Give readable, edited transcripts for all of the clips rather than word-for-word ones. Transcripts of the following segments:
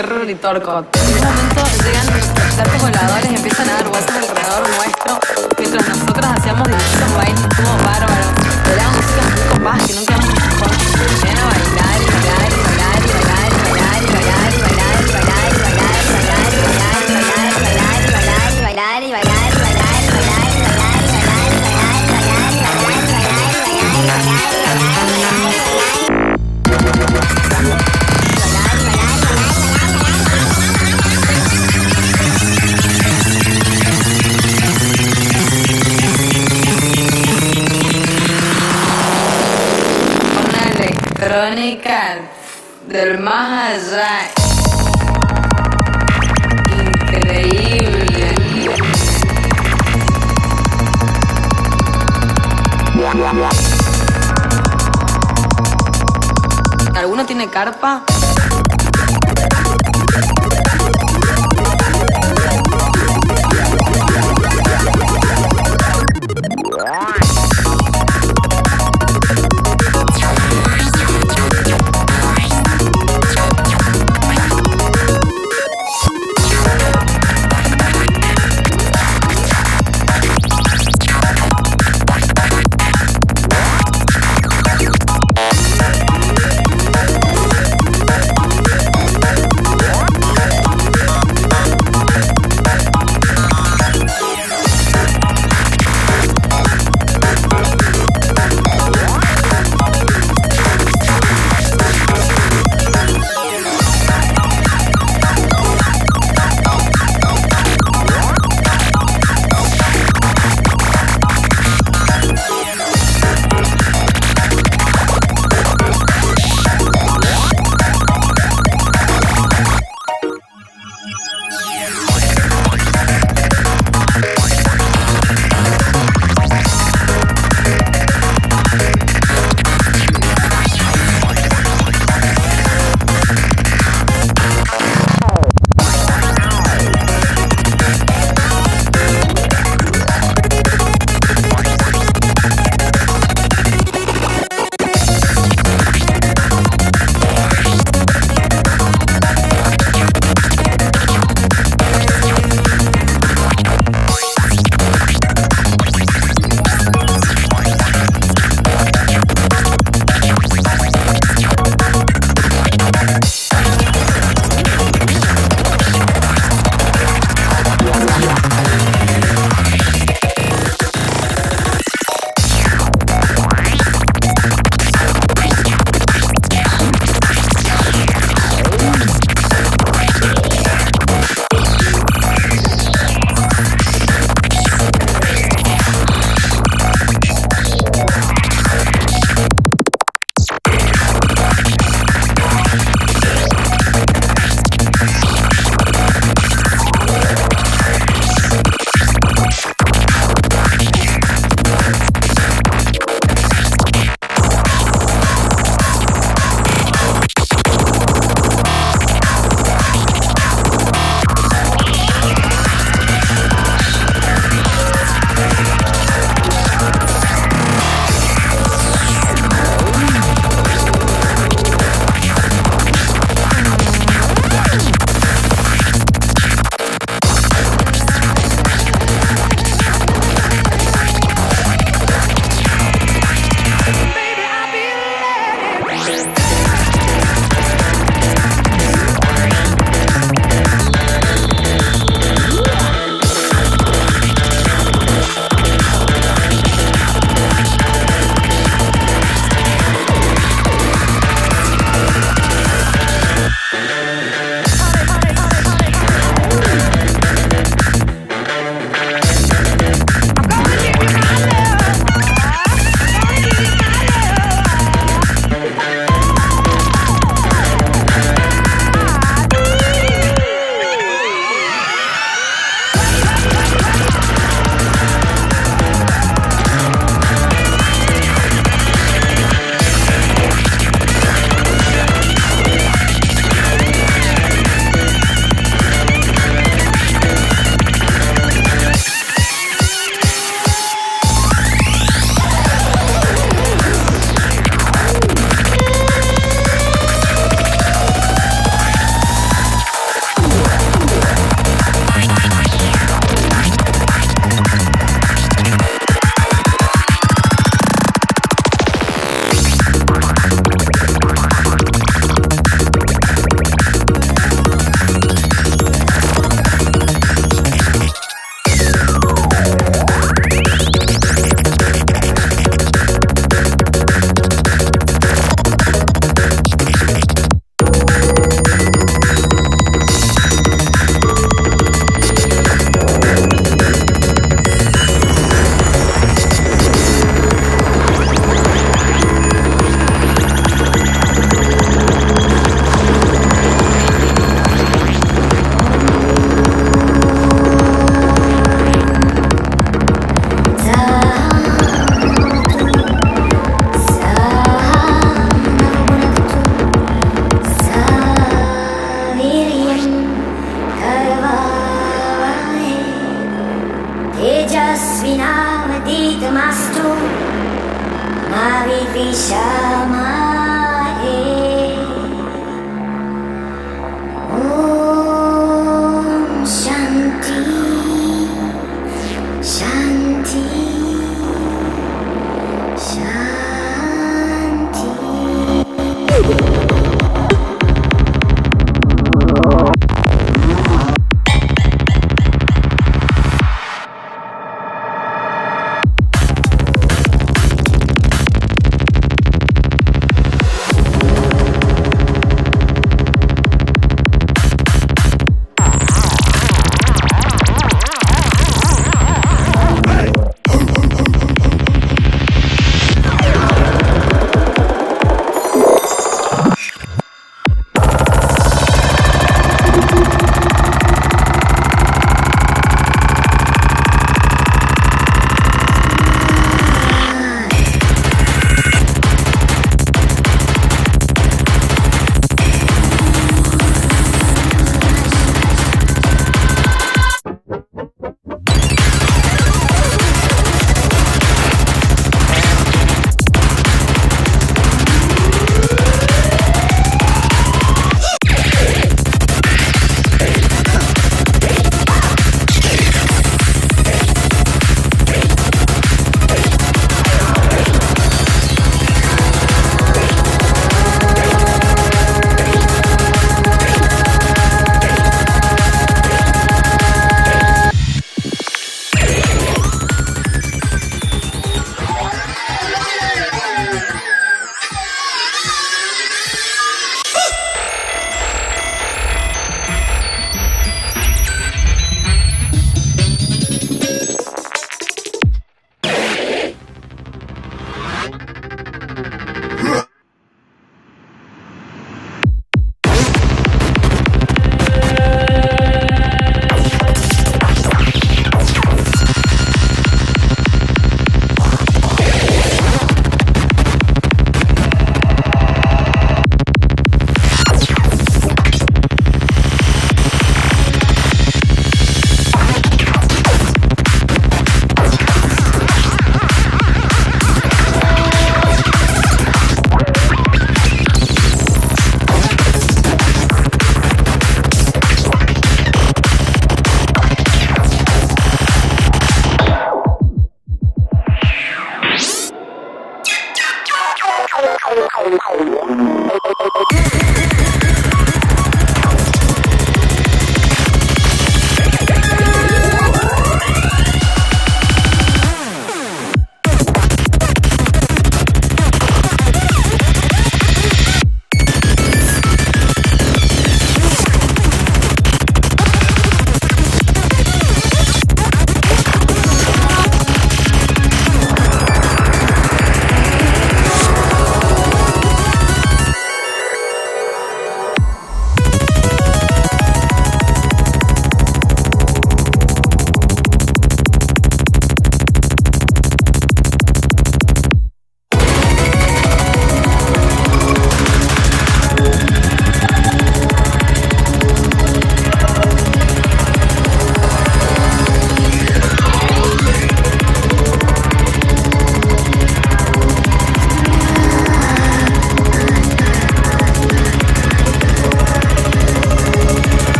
cerro Uritorco. En un momento llegan tantos voladores, empiezan a dar vueltas alrededor nuestro, mientras nosotras hacíamos distintos bailes, estuvo bárbaro. Era una música muy compás que nunca hemos escuchado. Llegan a bailar, bailar, bailar, bailar, bailar, bailar, bailar, bailar, bailar, bailar, bailar, bailar, bailar, bailar, bailar, bailar. Crónica del más allá. Increíble. ¿Alguno tiene carpa?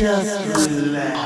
Just relax.